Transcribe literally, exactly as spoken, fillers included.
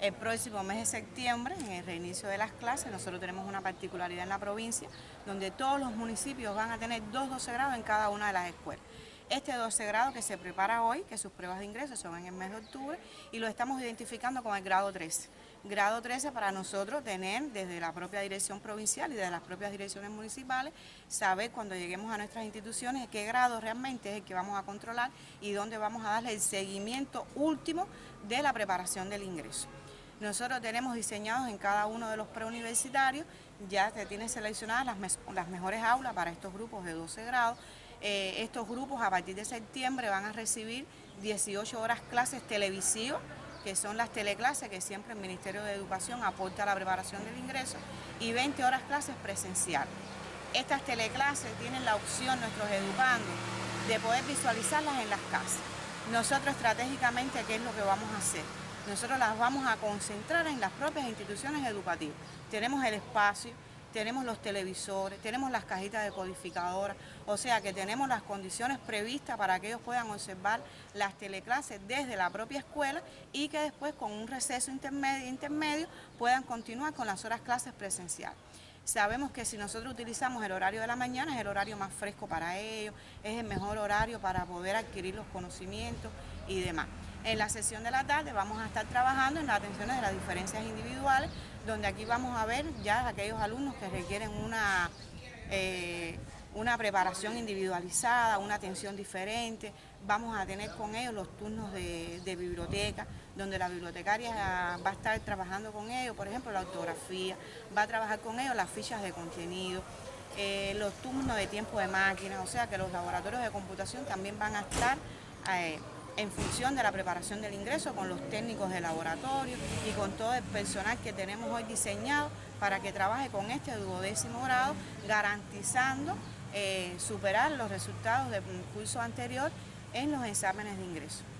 El próximo mes de septiembre, en el reinicio de las clases, nosotros tenemos una particularidad en la provincia, donde todos los municipios van a tener dos doce grados en cada una de las escuelas. Este doce grado que se prepara hoy, que sus pruebas de ingreso son en el mes de octubre, y lo estamos identificando con el grado trece. Grado trece para nosotros tener desde la propia dirección provincial y desde las propias direcciones municipales, saber cuando lleguemos a nuestras instituciones qué grado realmente es el que vamos a controlar y dónde vamos a darle el seguimiento último de la preparación del ingreso. Nosotros tenemos diseñados en cada uno de los preuniversitarios, ya se tienen seleccionadas las, mes, las mejores aulas para estos grupos de doce grados. Eh, estos grupos a partir de septiembre van a recibir dieciocho horas clases televisivas, que son las teleclases que siempre el Ministerio de Educación aporta a la preparación del ingreso, y veinte horas clases presenciales. Estas teleclases tienen la opción, nuestros educandos, de poder visualizarlas en las casas. Nosotros estratégicamente, ¿qué es lo que vamos a hacer? Nosotros las vamos a concentrar en las propias instituciones educativas. Tenemos el espacio, tenemos los televisores, tenemos las cajitas de codificadoras, o sea que tenemos las condiciones previstas para que ellos puedan observar las teleclases desde la propia escuela y que después con un receso intermedio, intermedio puedan continuar con las horas clases presenciales. Sabemos que si nosotros utilizamos el horario de la mañana es el horario más fresco para ellos, es el mejor horario para poder adquirir los conocimientos y demás. En la sesión de la tarde vamos a estar trabajando en las atenciones de las diferencias individuales, donde aquí vamos a ver ya aquellos alumnos que requieren una, eh, una preparación individualizada, una atención diferente. Vamos a tener con ellos los turnos de, de biblioteca, donde la bibliotecaria va a estar trabajando con ellos, por ejemplo, la ortografía, va a trabajar con ellos las fichas de contenido, eh, los turnos de tiempo de máquina, o sea que los laboratorios de computación también van a estar eh, en función de la preparación del ingreso con los técnicos de laboratorio y con todo el personal que tenemos hoy diseñado para que trabaje con este duodécimo grado, garantizando eh, superar los resultados del curso anterior en los exámenes de ingreso.